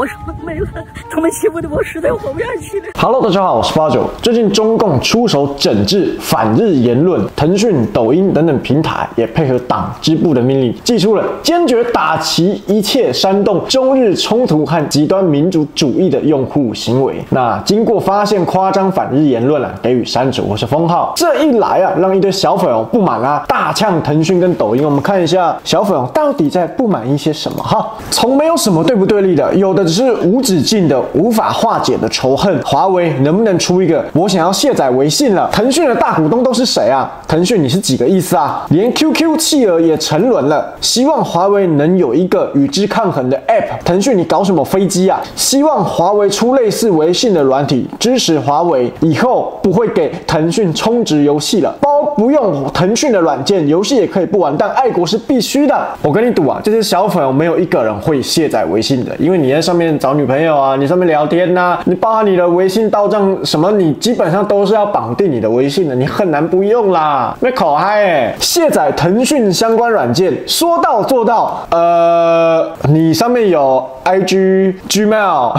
我什么没了，他们欺负的我实在活不下去了。Hello， 大家好，我是89。最近中共出手整治反日言论，腾讯、抖音等等平台也配合党支部的命令，祭出了坚决打击一切煽动中日冲突和极端民族主义的用户行为。那经过发现夸张反日言论给予删除或是封号。这一来让一堆小粉红不满大呛腾讯跟抖音。我们看一下小粉红到底在不满一些什么哈。从没有什么对不对立的，有的。只是无止境的、无法化解的仇恨。华为能不能出一个我想要卸载微信了？腾讯的大股东都是谁啊？腾讯你是几个意思啊？连 QQ 企鹅也沉沦了，希望华为能有一个与之抗衡的 App。腾讯你搞什么飞机啊？希望华为出类似微信的软体，支持华为以后不会给腾讯充值游戏了，包不用腾讯的软件，游戏也可以不玩，但爱国是必须的。我跟你赌啊，这些小粉没有一个人会卸载微信的，因为你在上面。找女朋友啊，你上面聊天啊，你包含你的微信到账什么，你基本上都是要绑定你的微信的，你很难不用啦。那口嗨卸载腾讯相关软件，说到做到。你上面有 IG、Gmail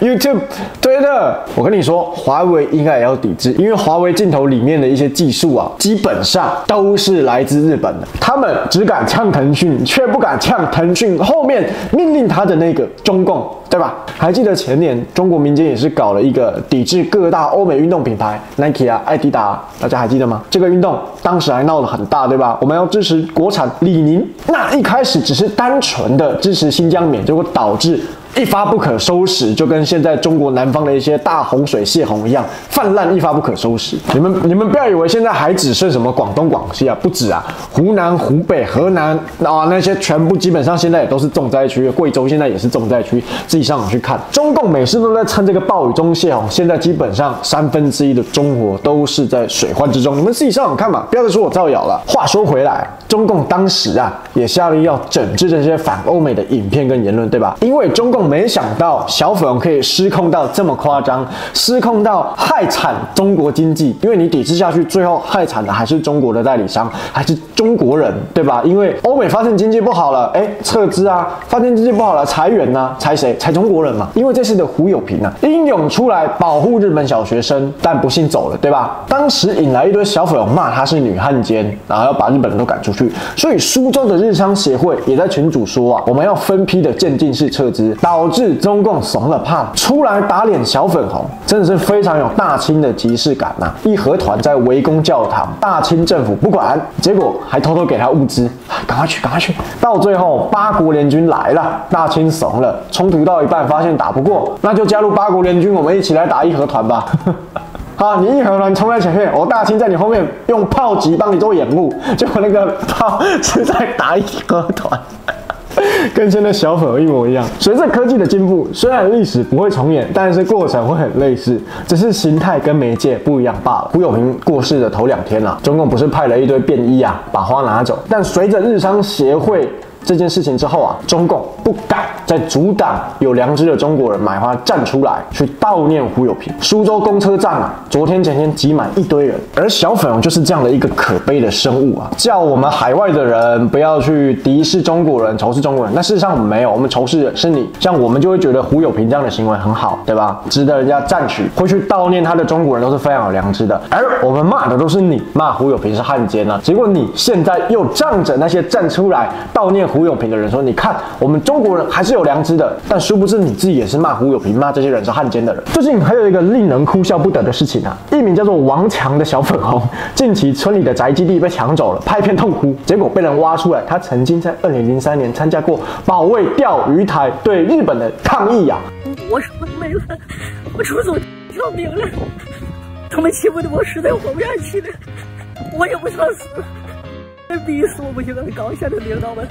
、YouTube、Twitter， 我跟你说，华为应该也要抵制，因为华为镜头里面的一些技术基本上都是来自日本的，他们只敢呛腾讯，却不敢呛腾讯后面命令他的那个中共，对吧？还记得前年中国民间也是搞了一个抵制各大欧美运动品牌 Nike 艾迪达大家还记得吗？这个运动当时还闹得很大，对吧？我们要支持国产李宁，那一开始只是单纯的支持新疆棉，结果导致一发不可收拾，就跟现在中国南方的一些大洪水泄洪一样，泛滥一发不可收拾。你们不要以为现在还只剩什么广东、广西不止湖南、湖北、河南那些全部基本上现在也都是重灾区，贵州现在也是重灾区，自己上网去看。中共每次都在趁这个暴雨中泄洪，现在基本上1/3的中国都是在水患之中，你们自己上网看嘛，不要再说我造谣了。话说回来，中共当时也下令要整治这些反欧美的影片跟言论，对吧？因为中共没想到小粉红可以失控到这么夸张，失控到害惨中国经济，因为你抵制下去，最后害惨的还是中国的代理商，还是中国人，对吧？因为欧美发现经济不好了，撤资发现经济不好了，裁员裁谁？裁中国人嘛。因为这次的胡友平英勇出来保护日本小学生，但不幸走了，对吧？当时引来一堆小粉红骂他是女汉奸，然后要把日本人都赶出去，所以苏州的日商协会也在群组说我们要分批的渐进式撤资。导致中共怂了怕了，出来打脸小粉红，真的是非常有大清的即视感义和团在围攻教堂，大清政府不管，结果还偷偷给他物资，赶快去赶快去。到最后八国联军来了，大清怂了，冲突到一半发现打不过，那就加入八国联军，我们一起来打义和团吧。你义和团冲在前面，大清在你后面用炮击帮你做掩护，结果那个炮是在打义和团。跟现在小粉一模一样。随着科技的进步，虽然历史不会重演，但是过程会很类似，只是形态跟媒介不一样罢了。胡友平过世的头2天中共不是派了一堆便衣把花拿走，但随着日商协会这件事情之后中共不敢在阻挡有良知的中国人买花，站出来去悼念胡友平。苏州公车站昨天前天挤满一堆人，而小粉红就是这样的一个可悲的生物叫我们海外的人不要去敌视中国人、仇视中国人，但事实上我们没有，我们仇视的是你。像我们就会觉得胡友平这样的行为很好，对吧？值得人家赞许，会去悼念他的中国人都是非常有良知的，而我们骂的都是你，骂胡友平是汉奸结果你现在又仗着那些站出来悼念胡友平的人说，你看我们中国人还是有良知的，但殊不知你自己也是骂胡友平、骂这些人是汉奸的人。最近还有一个令人哭笑不得的事情一名叫做王强的小粉红，近期村里的宅基地被抢走了，拍片痛哭，结果被人挖出来，他曾经在2003年参加过保卫钓鱼台对日本的抗议我什么没了，我出走跳明了，他们欺负的我实在活不下去了，我也不想死了。逼死我不行，搞一下这领导们。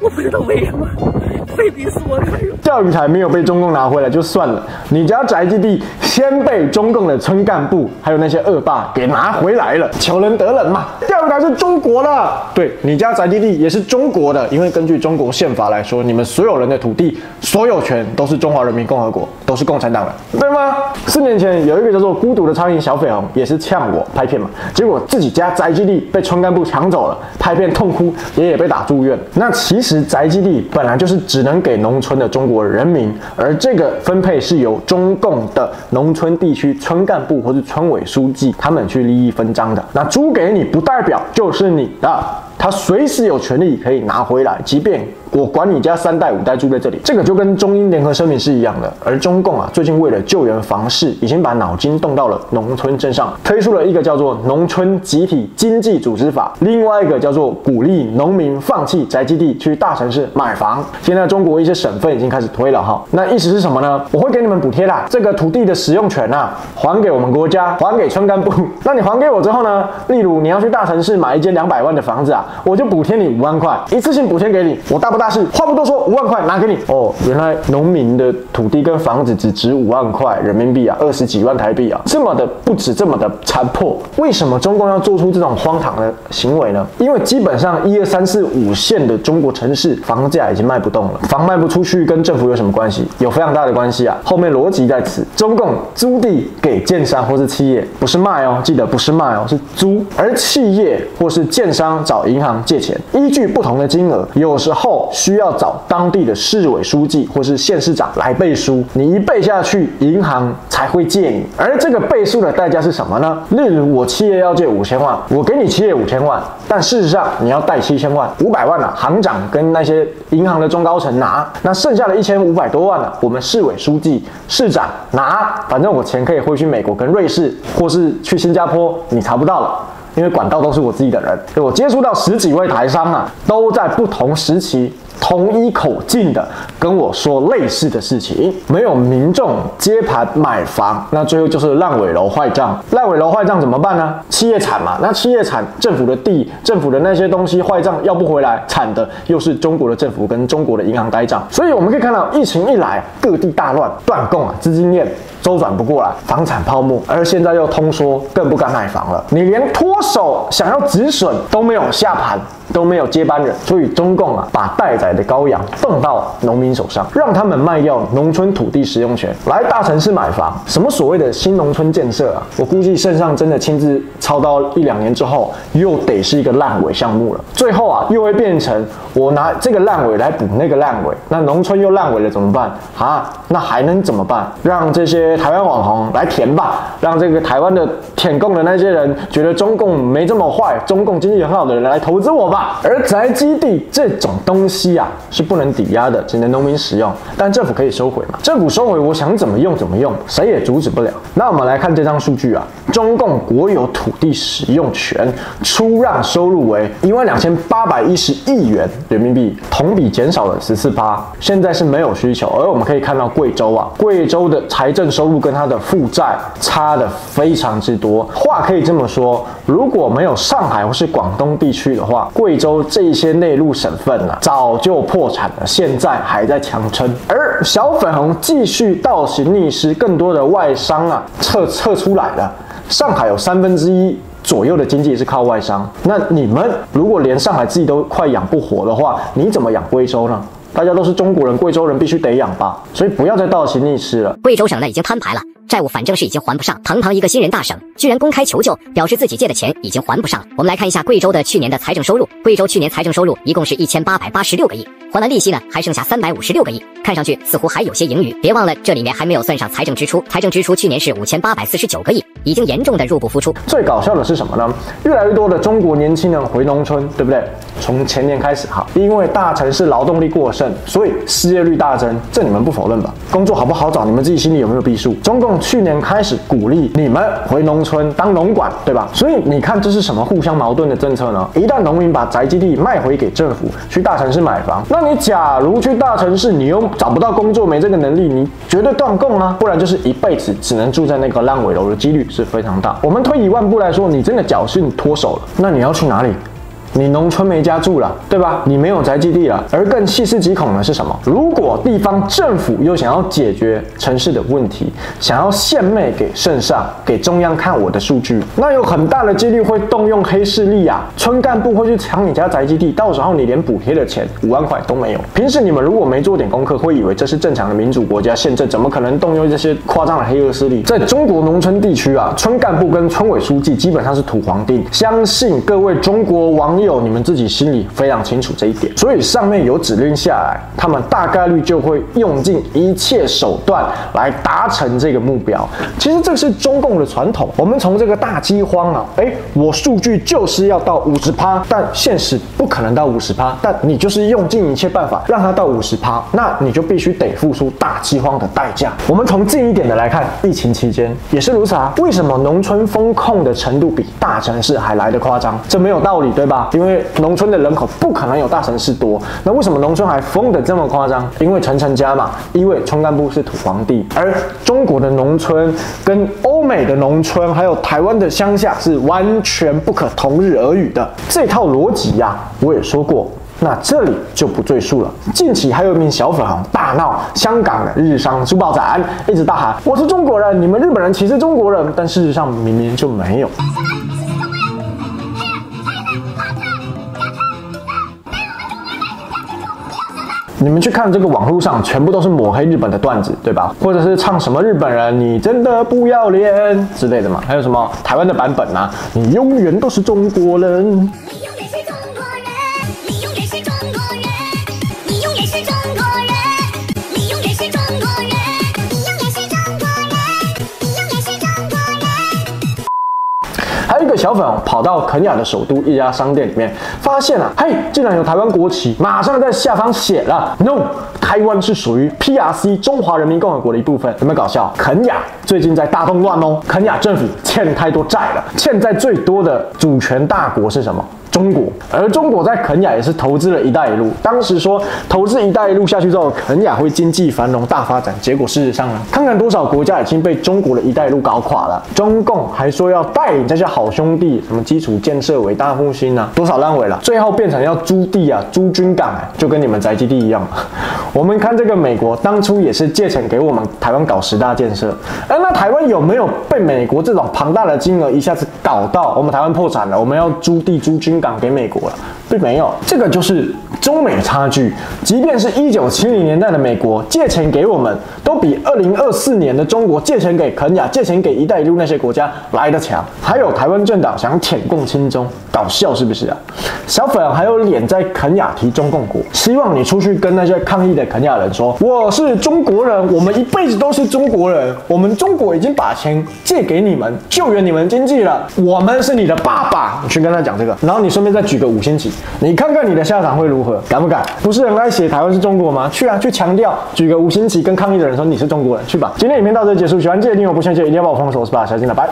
我不知道为什么非逼死我。教育台没有被中共拿回来就算了，你家宅基地先被中共的村干部还有那些恶霸给拿回来了，求人得人嘛。教育台是中国的，对，你家宅基地也是中国的，因为根据中国宪法来说，你们所有人的土地所有权都是中华人民共和国，都是共产党的，对吗？4年前有一个叫做孤独的苍蝇小绯红，也是呛我拍片嘛，结果自己家宅基地被村干部抢走了，拍片痛哭，爷爷被打住院。那其实宅基地本来就是只能给农村的中国人民，而这个分配是由中共的农村地区村干部或是村委书记他们去利益分赃的。那租给你不代表就是你的，他随时有权利可以拿回来，即便我管你家3代5代住在这里，这个就跟中英联合声明是一样的。而中共啊，最近为了救援房市，已经把脑筋动到了农村镇上，推出了一个叫做《农村集体经济组织法》，另外一个叫做鼓励农民放弃宅基地去大城市买房。现在中国一些省份已经开始推了哈，那意思是什么呢？我会给你们补贴啦，这个土地的使用权啊，还给我们国家，还给村干部。那你还给我之后呢？例如你要去大城市买一间200万的房子啊，我就补贴你5万块，一次性补贴给你，我大不大？但是话不多说，5万块拿给你哦。原来农民的土地跟房子只值5万块人民币啊，20几万台币啊，这么的不止，这么的残破。为什么中共要做出这种荒唐的行为呢？因为基本上1、2、3、4、5线的中国城市房价已经卖不动了，房卖不出去跟政府有什么关系？有非常大的关系啊。后面逻辑在此，中共租地给建商或是企业，不是卖哦，记得不是卖哦，是租。而企业或是建商找银行借钱，依据不同的金额，有时候需要找当地的市委书记或是县市长来背书，你一背下去，银行才会借你。而这个背书的代价是什么呢？例如我企业要借5000万，我给你企业5000万，但事实上你要贷7000万，500万啊，行长跟那些银行的中高层拿，那剩下的1500多万啊，我们市委书记、市长拿，反正我钱可以汇去美国跟瑞士，或是去新加坡，你查不到了。因为管道都是我自己的人，我接触到10几位台商啊，都在不同时期同一口径的跟我说类似的事情。没有民众接盘买房，那最后就是烂尾楼坏账。烂尾楼坏账怎么办呢？企业产嘛，那企业产，政府的地、政府的那些东西坏账要不回来，产的又是中国的政府跟中国的银行呆账。所以我们可以看到，疫情一来，各地大乱，断供啊，资金链周转不过来，房产泡沫。而现在又通缩，更不敢买房了。你连脱手想要止损都没有下盘，都没有接班人。所以中共啊，把待宰的羔羊放到农民手上，让他们卖掉农村土地使用权，来大城市买房。什么所谓的新农村建设啊？我估计圣上真的亲自操刀1、2年之后，又得是一个烂尾项目了。最后啊，又会变成我拿这个烂尾来补那个烂尾，那农村又烂尾了怎么办啊？那还能怎么办？让这些台湾网红来填吧，让这个台湾的舔共的那些人觉得中共没这么坏，中共经济很好的人来投资我吧。而宅基地这种东西啊，是不能抵押的，只能农民使用，但政府可以收回嘛。政府收回，我想怎么用怎么用，谁也阻止不了。那我们来看这张数据啊，中共国有土地使用权出让收入为12810亿元人民币，同比减少了14%，现在是没有需求。而我们可以看到贵州啊，贵州的财政收入跟它的负债差的非常之多。话可以这么说，如果没有上海或是广东地区的话，贵州这一些内陆省份啊，早就破产了，现在还在强撑。而小粉红继续倒行逆施，更多的外商啊撤出来了。上海有1/3左右的经济是靠外商，那你们如果连上海自己都快养不活的话，你怎么养贵州呢？大家都是中国人，贵州人必须得养吧，所以不要再倒行逆施了。贵州省呢已经摊牌了，债务反正是已经还不上，堂堂一个新人大省，居然公开求救，表示自己借的钱已经还不上了。我们来看一下贵州的去年的财政收入，贵州去年财政收入一共是1886个亿，还完利息呢还剩下356个亿，看上去似乎还有些盈余。别忘了这里面还没有算上财政支出，财政支出去年是5849个亿，已经严重的入不敷出。最搞笑的是什么呢？越来越多的中国年轻人回农村，对不对？从前年开始哈，因为大城市劳动力过剩，所以失业率大增，这你们不否认吧？工作好不好找，你们自己心里有没有逼数？中共去年开始鼓励你们回农村当农管，对吧？所以你看这是什么互相矛盾的政策呢？一旦农民把宅基地卖回给政府，去大城市买房，那你假如去大城市，你又找不到工作，没这个能力，你绝对断供啊！不然就是一辈子只能住在那个烂尾楼的几率是非常大。我们退一万步来说，你真的侥幸脱手了，那你要去哪里？你农村没家住了，对吧？你没有宅基地了。而更细思极恐的是什么？如果地方政府又想要解决城市的问题，想要献媚给圣上，给中央看我的数据，那有很大的几率会动用黑势力啊！村干部会去抢你家宅基地，到时候你连补贴的钱5万块都没有。平时你们如果没做点功课，会以为这是正常的民主国家宪政，怎么可能动用这些夸张的黑恶势力？在中国农村地区啊，村干部跟村委书记基本上是土皇帝。相信各位中国网友，你们自己心里非常清楚这一点。所以上面有指令下来，他们大概率就会用尽一切手段来达成这个目标。其实这是中共的传统。我们从这个大饥荒啊，我数据就是要到50%，但现实不可能到50%，但你就是用尽一切办法让它到50%，那你就必须得付出大饥荒的代价。我们从近一点的来看，疫情期间也是如此啊。为什么农村封控的程度比大城市还来得夸张？这没有道理，对吧？因为农村的人口不可能有大城市多。那为什么农村还封得这么夸张？因为城城家嘛，因为村干部是土皇帝。而中国的农村跟欧美的农村，还有台湾的乡下是完全不可同日而语的。这套逻辑呀，我也说过。那这里就不赘述了。近期还有一名小粉红大闹香港的日商书报展，一直大喊：“我是中国人，你们日本人歧视中国人。”但事实上明明就没有。你们去看这个网络上全部都是抹黑日本的段子，对吧？或者是唱什么日本人你真的不要脸之类的嘛？还有什么台湾的版本啊？你永远都是中国人。小粉跑到肯雅的首都一家商店里面，发现啊，嘿，竟然有台湾国旗，马上在下方写了 “No， 台湾是属于 PRC 中华人民共和国的一部分”，有没有搞笑？肯雅最近在大动乱哦，肯雅政府欠太多债了，欠债最多的主权大国是什么？中国。而中国在肯雅也是投资了一带一路，当时说投资一带一路下去之后，肯雅会经济繁荣大发展，结果事实上呢，看看多少国家已经被中国的一带一路搞垮了。中共还说要带领这些好兄弟什么基础建设、伟大复兴啊，多少烂尾了，最后变成要租地啊、租军港啊，就跟你们宅基地一样。我们看这个美国当初也是借钱给我们台湾搞10大建设，那台湾有没有被美国这种庞大的金额一下子搞到我们台湾破产了？我们要租地租军港给美国了，并没有。这个就是中美差距。即便是1970年代的美国借钱给我们，都比2024年的中国借钱给肯雅、借钱给一带一路那些国家来得强。还有台湾政党想舔共亲中，搞笑是不是啊？小粉还有脸在肯雅提中共国，希望你出去跟那些抗议的肯雅人说：“我是中国人，我们一辈子都是中国人，我们中国已经把钱借给你们，救援你们经济了，我们是你的爸爸。”你去跟他讲这个，然后你顺便再举个5星旗，你看看你的下场会如何？敢不敢？不是很爱写台湾是中国吗？去啊，去强调，举个5星旗，跟抗议的人说你是中国人，去吧。今天影片到这结束，喜欢记得订阅，不喜欢记得一定要把我封锁，我是吧？小金的，拜。